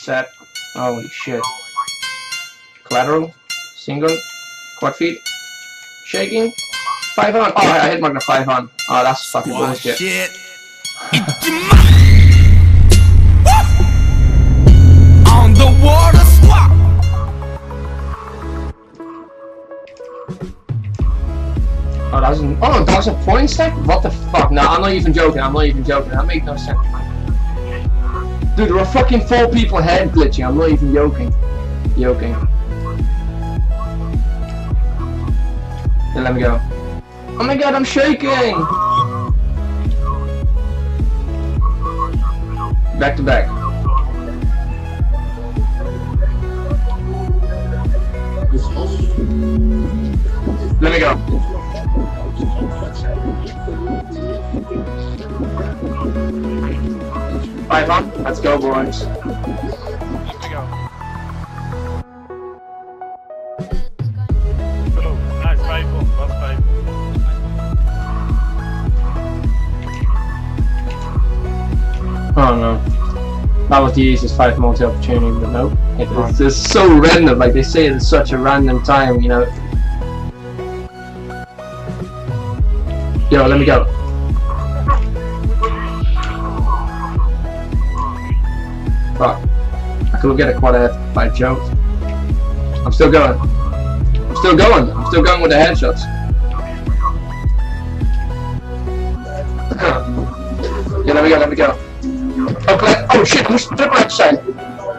set. Holy shit. Collateral, single, quad feed, shaking, 500. Oh, I hit Magna 500. Oh, that's fucking bullshit. Shit. On the water swap. Oh, that was an, oh, that was a point stack? What the fuck? No, I'm not even joking. I'm not even joking. That made no sense. Dude, there were fucking 4 people head glitching. I'm not even joking. Joking. Then let me go. Oh my god, I'm shaking! Back to back. Let me go. Alright, Vaughn, let's go, boys. Oh no, that was the easiest 5 multi opportunity, but no, it's so random. Like they say, it's such a random time, you know. Yo, let me go. Fuck, I could get a quad head by joke. I'm still going. I'm still going. I'm still going with the headshots. Yeah, let me go. Let me go. Oh shit, I'm triple headshot.